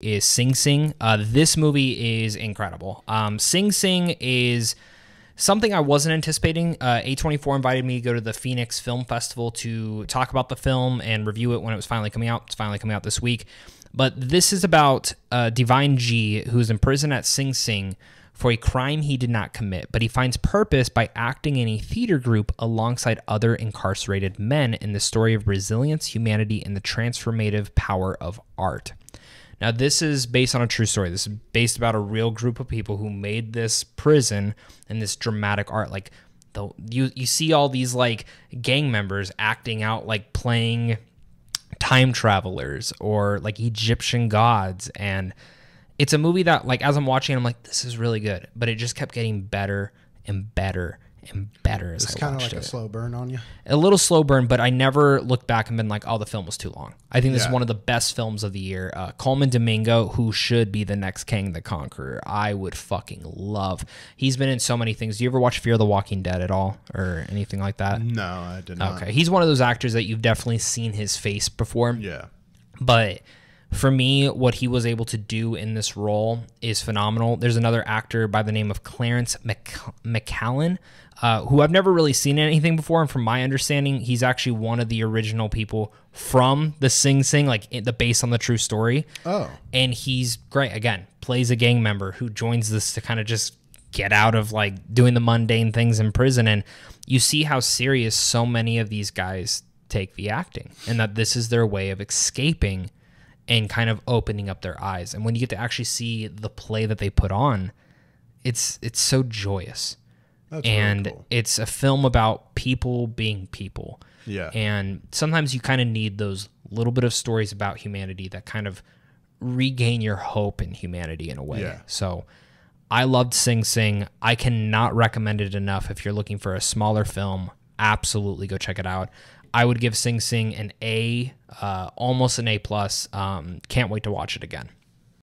is Sing Sing. This movie is incredible. Sing Sing is something I wasn't anticipating. A24 invited me to go to the Phoenix Film Festival to talk about the film and review it when it was finally coming out. It's finally coming out this week. But this is about Divine G, who's in prison at Sing Sing for a crime he did not commit, but he finds purpose by acting in a theater group alongside other incarcerated men in the story of resilience, humanity, and the transformative power of art. Now, this is based on a true story. This is based about a real group of people who made this prison and this dramatic art. Like, you see all these, like, gang members acting out, like, playing time travelers or, like, Egyptian gods. And it's a movie that, like, as I'm watching it, I'm like, this is really good. But it just kept getting better and better and better as I watched it. It's kind of like a slow burn on you. A little slow burn, but I never looked back and been like, oh, the film was too long. I think this is one of the best films of the year. Colman Domingo, who should be the next Kang the Conqueror, I would fucking love. He's been in so many things. Do you ever watch Fear of the Walking Dead at all or anything like that? No, I did not. Okay, he's one of those actors that you've definitely seen his face before. Yeah. But for me, what he was able to do in this role is phenomenal. There's another actor by the name of Clarence Maclin, who I've never really seen anything before. And from my understanding, he's actually one of the original people from the Sing Sing, like the based on the true story. Oh. And he's great. Again, plays a gang member who joins this to kind of just get out of, like, doing the mundane things in prison. And you see how serious so many of these guys take the acting and that this is their way of escaping and kind of opening up their eyes. And when you get to actually see the play that they put on, it's so joyous. That's and really cool. It's a film about people being people. Yeah. And sometimes you kind of need those little bit of stories about humanity that kind of regain your hope in humanity in a way. Yeah. So I loved Sing Sing. I cannot recommend it enough. If you're looking for a smaller film, absolutely go check it out. I would give Sing Sing an A, almost an A+. Can't wait to watch it again.